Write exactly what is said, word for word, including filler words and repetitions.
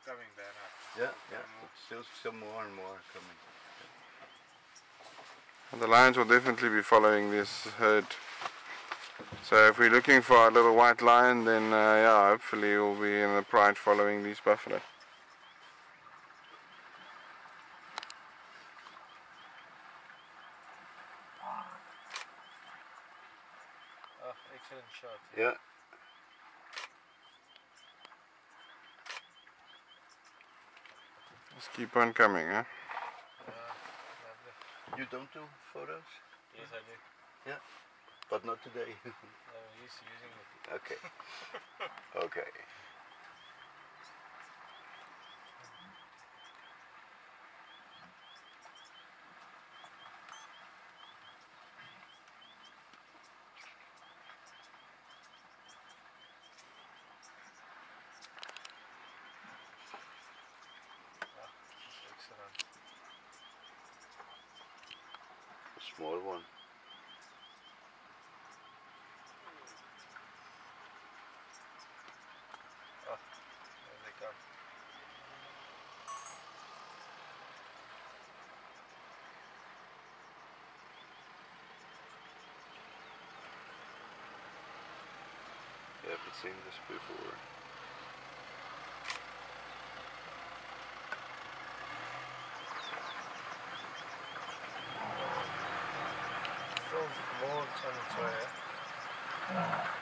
still coming there now. Yeah, yeah. Still, still more and more coming. And the lions will definitely be following this herd. So if we're looking for our little white lion, then uh, yeah, hopefully we'll be in the pride following these buffalo. Oh, excellent shot. Yeah. Just keep on coming, huh? Uh, lovely. You don't do photos? Yes, I do. Yeah. But not today. No, he's using it. Okay. Okay. A small one. I haven't seen this before. It feels more on its way.